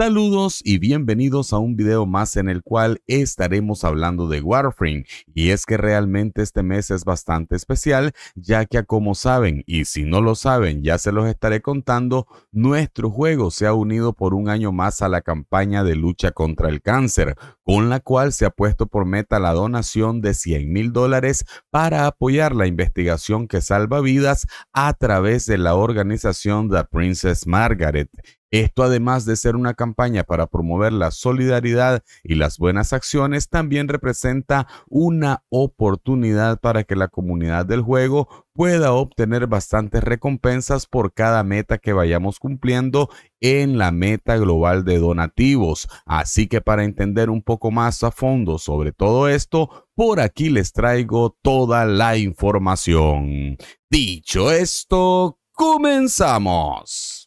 Saludos y bienvenidos a un video más en el cual estaremos hablando de Warframe, y es que realmente este mes es bastante especial, ya que como saben, y si no lo saben ya se los estaré contando, nuestro juego se ha unido por un año más a la campaña de lucha contra el cáncer, con la cual se ha puesto por meta la donación de $100,000 para apoyar la investigación que salva vidas a través de la organización The Princess Margaret. Esto, además de ser una campaña para promover la solidaridad y las buenas acciones, también representa una oportunidad para que la comunidad del juego pueda obtener bastantes recompensas por cada meta que vayamos cumpliendo en la meta global de donativos. Así que para entender un poco más a fondo sobre todo esto, por aquí les traigo toda la información. Dicho esto, comenzamos.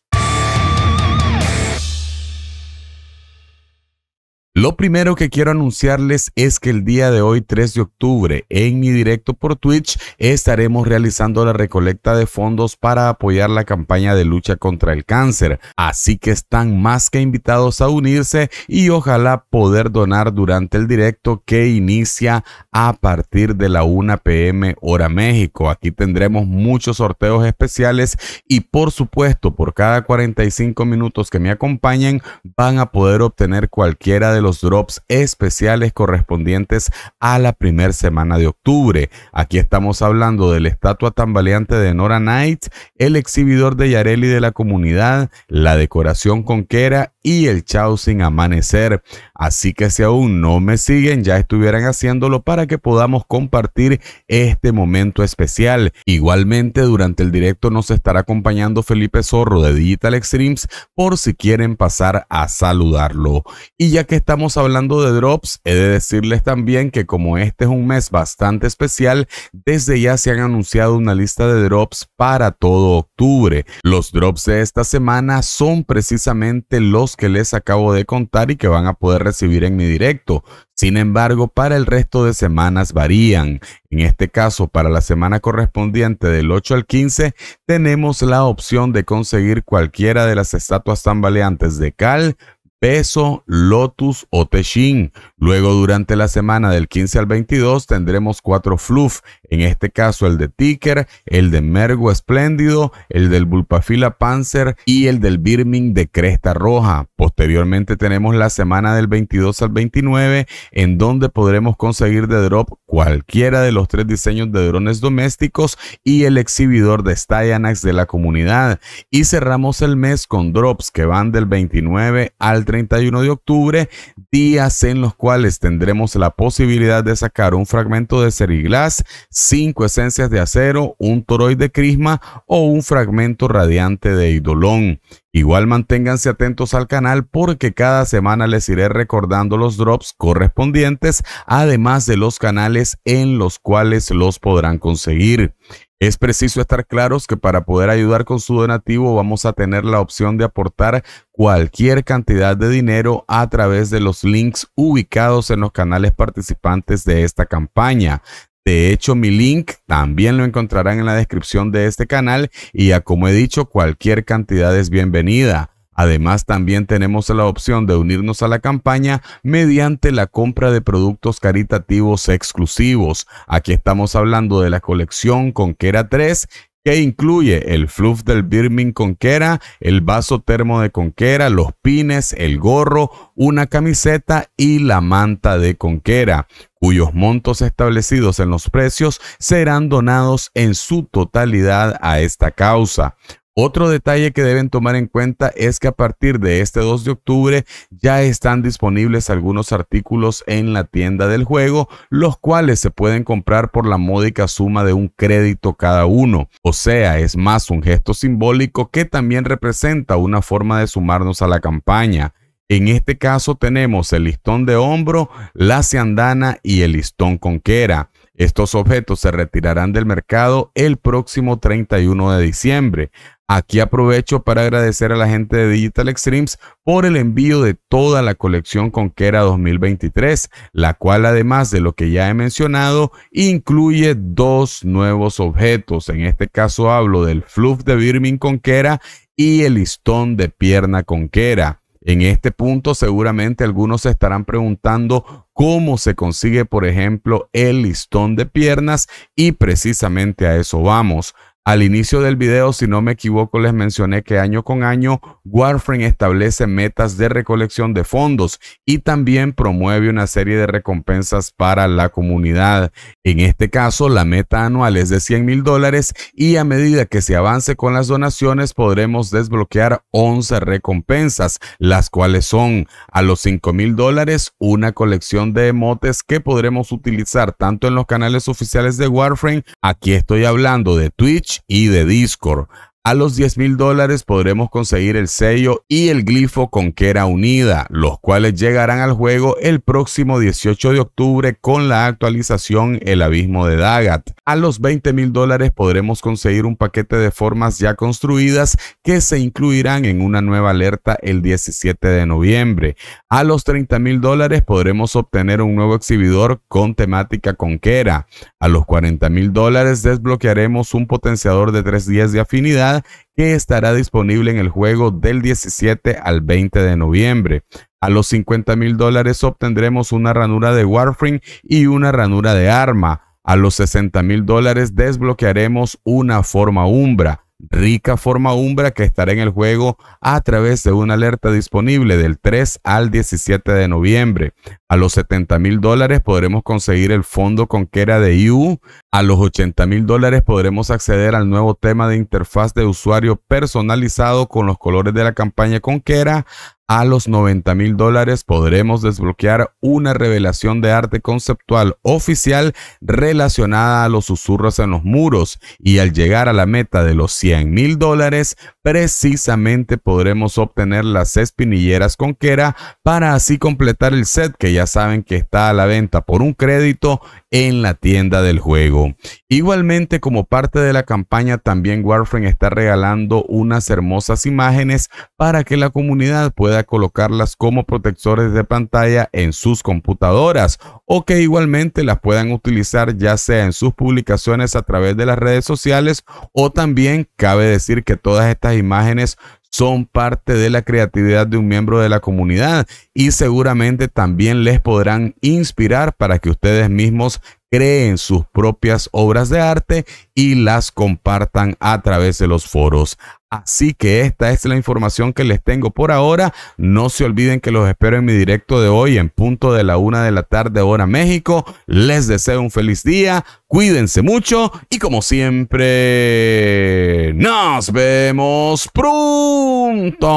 Lo primero que quiero anunciarles es que el día de hoy, 3 de octubre, en mi directo por Twitch, estaremos realizando la recolecta de fondos para apoyar la campaña de lucha contra el cáncer. Así que están más que invitados a unirse y ojalá poder donar durante el directo que inicia a partir de la 1 p.m. hora México. Aquí tendremos muchos sorteos especiales y por supuesto, por cada 45 minutos que me acompañen, van a poder obtener cualquiera de los drops especiales correspondientes a la primera semana de octubre. Aquí estamos hablando de la estatua tambaleante de Nora Knight, el exhibidor de Yareli de la comunidad, la decoración Conquera y el chao sin amanecer. Así que si aún no me siguen, ya estuvieran haciéndolo para que podamos compartir este momento especial. Igualmente, durante el directo nos estará acompañando Felipe Zorro de Digital Extremes por si quieren pasar a saludarlo. Y ya que estamos hablando de drops, he de decirles también que como este es un mes bastante especial, desde ya se han anunciado una lista de drops para todo octubre. Los drops de esta semana son precisamente los que les acabo de contar y que van a poder recibir en mi directo. Sin embargo, para el resto de semanas varían. En este caso, para la semana correspondiente del 8 al 15, tenemos la opción de conseguir cualquiera de las estatuas tambaleantes de Kahl, Veso, Lotus o Texín. Luego, durante la semana del 15 al 22, tendremos 4 fluff, en este caso el de Ticker, el de Mergo Espléndido, el del Bulpafila Panzer y el del Vermink de Cresta Roja. Posteriormente tenemos la semana del 22 al 29, en donde podremos conseguir de drop cualquiera de los 3 diseños de drones domésticos y el exhibidor de Styanax de la comunidad. Y cerramos el mes con drops que van del 29 al 31 de octubre, días en los cuales tendremos la posibilidad de sacar un fragmento de Seriglas, 5 esencias de acero, un Toroid de Crisma o un fragmento radiante de Idolón. Igual manténganse atentos al canal porque cada semana les iré recordando los drops correspondientes, además de los canales en los cuales los podrán conseguir. Es preciso estar claros que para poder ayudar con su donativo vamos a tener la opción de aportar cualquier cantidad de dinero a través de los links ubicados en los canales participantes de esta campaña. De hecho, mi link también lo encontrarán en la descripción de este canal y, ya como he dicho, cualquier cantidad es bienvenida. Además, también tenemos la opción de unirnos a la campaña mediante la compra de productos caritativos exclusivos. Aquí estamos hablando de la colección Conquera 3, que incluye el fluff del Vermink Conquera, el vaso termo de Conquera, los pines, el gorro, una camiseta y la manta de Conquera, cuyos montos establecidos en los precios serán donados en su totalidad a esta causa. Otro detalle que deben tomar en cuenta es que a partir de este 2 de octubre ya están disponibles algunos artículos en la tienda del juego, los cuales se pueden comprar por la módica suma de un crédito cada uno. O sea, es más un gesto simbólico que también representa una forma de sumarnos a la campaña. En este caso tenemos el listón de hombro, la ciandana y el listón Conquera. Estos objetos se retirarán del mercado el próximo 31 de diciembre. Aquí aprovecho para agradecer a la gente de Digital Extremes por el envío de toda la colección Conquera 2023, la cual, además de lo que ya he mencionado, incluye 2 nuevos objetos. En este caso hablo del fluff de Vermink Conquera y el listón de pierna Conquera. En este punto seguramente algunos se estarán preguntando cómo se consigue, por ejemplo, el listón de piernas, y precisamente a eso vamos. Al inicio del video, si no me equivoco, les mencioné que año con año Warframe establece metas de recolección de fondos y también promueve una serie de recompensas para la comunidad. En este caso, la meta anual es de $100.000 y a medida que se avance con las donaciones podremos desbloquear 11 recompensas, las cuales son a los $5.000 una colección de emotes que podremos utilizar tanto en los canales oficiales de Warframe, aquí estoy hablando de Twitch y de Discord. A los $10.000 podremos conseguir el sello y el glifo Conquera Unida, los cuales llegarán al juego el próximo 18 de octubre con la actualización El Abismo de Dagat. A los $20.000 podremos conseguir un paquete de formas ya construidas que se incluirán en una nueva alerta el 17 de noviembre. A los $30.000 podremos obtener un nuevo exhibidor con temática Conquera. A los $40.000 desbloquearemos un potenciador de 3 días de afinidad que estará disponible en el juego del 17 al 20 de noviembre. A los $50.000 obtendremos una ranura de Warframe y una ranura de arma. A los $60.000 desbloquearemos una forma umbra, rica forma umbra que estará en el juego a través de una alerta disponible del 3 al 17 de noviembre. A los $70.000 podremos conseguir el fondo Conquera de EU. A los $80.000 podremos acceder al nuevo tema de interfaz de usuario personalizado con los colores de la campaña Conquera. A los $90.000 podremos desbloquear una revelación de arte conceptual oficial relacionada a los susurros en los muros, y al llegar a la meta de los $100.000 precisamente podremos obtener las espinilleras Conquera para así completar el set, que ya saben que está a la venta por un crédito en la tienda del juego. Igualmente, como parte de la campaña, también Warframe está regalando unas hermosas imágenes para que la comunidad pueda colocarlas como protectores de pantalla en sus computadoras, o que igualmente las puedan utilizar ya sea en sus publicaciones a través de las redes sociales, o también cabe decir que todas estas imágenes son parte de la creatividad de un miembro de la comunidad y seguramente también les podrán inspirar para que ustedes mismos creen sus propias obras de arte y las compartan a través de los foros. Así que esta es la información que les tengo por ahora. No se olviden que los espero en mi directo de hoy en punto de la 1 de la tarde hora México. Les deseo un feliz día, cuídense mucho y como siempre, nos vemos pronto.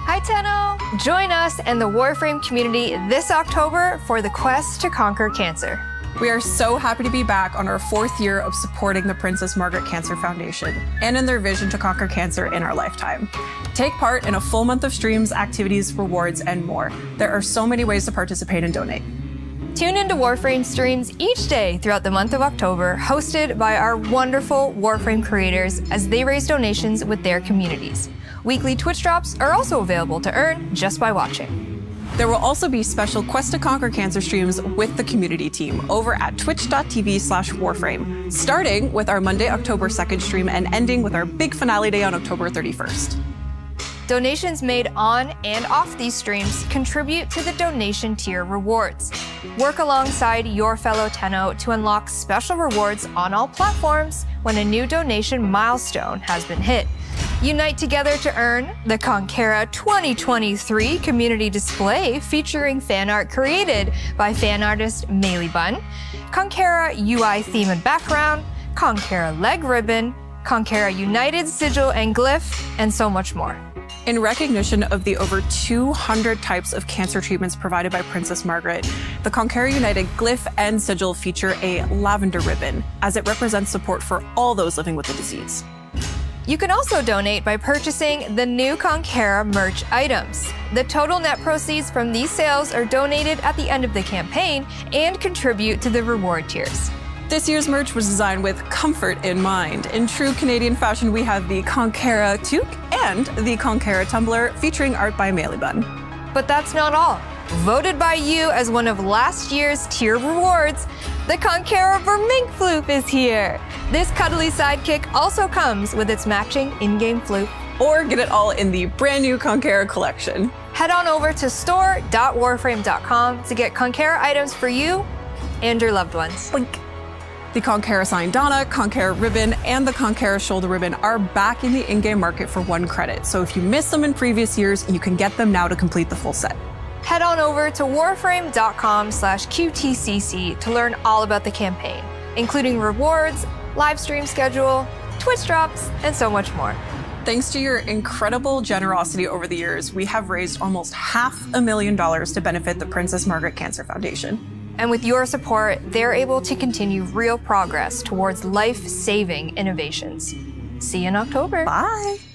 Hi, Tenno! Join us and the Warframe community this October for the quest to conquer cancer. We are so happy to be back on our 4th year of supporting the Princess Margaret Cancer Foundation and in their vision to conquer cancer in our lifetime. Take part in a full month of streams, activities, rewards, and more. There are so many ways to participate and donate. Tune into Warframe streams each day throughout the month of October, hosted by our wonderful Warframe creators as they raise donations with their communities. Weekly Twitch drops are also available to earn just by watching. There will also be special Quest to Conquer Cancer streams with the community team over at twitch.tv/Warframe, starting with our Monday, October 2nd stream and ending with our big finale day on October 31st. Donations made on and off these streams contribute to the donation tier rewards. Work alongside your fellow Tenno to unlock special rewards on all platforms when a new donation milestone has been hit. Unite together to earn the Conquera 2023 community display featuring fan art created by fan artist Meily Bun, Conquera UI theme and background, Conquera leg ribbon, Conquera United sigil and glyph, and so much more. In recognition of the over 200 types of cancer treatments provided by Princess Margaret, the Conquera United glyph and sigil feature a lavender ribbon, as it represents support for all those living with the disease. You can also donate by purchasing the new Conquera merch items. The total net proceeds from these sales are donated at the end of the campaign and contribute to the reward tiers. This year's merch was designed with comfort in mind. In true Canadian fashion, we have the Conquera toque and the Conquera tumbler featuring art by Meily Bun. But that's not all. Voted by you as one of last year's tier rewards, the Conquera Vermink floof is here. This cuddly sidekick also comes with its matching in-game floof or get it all in the brand new Conquera collection. Head on over to store.warframe.com to get Conquera items for you and your loved ones. Blink. The Conquera Styanax, Conquera Ribbon, and the Conquera Shoulder Ribbon are back in the in-game market for 1 credit, so if you missed them in previous years, you can get them now to complete the full set. Head on over to warframe.com/QTCC to learn all about the campaign, including rewards, live stream schedule, Twitch drops, and so much more. Thanks to your incredible generosity over the years, we have raised almost $500,000 to benefit the Princess Margaret Cancer Foundation. And with your support, they're able to continue real progress towards life-saving innovations. See you in October. Bye.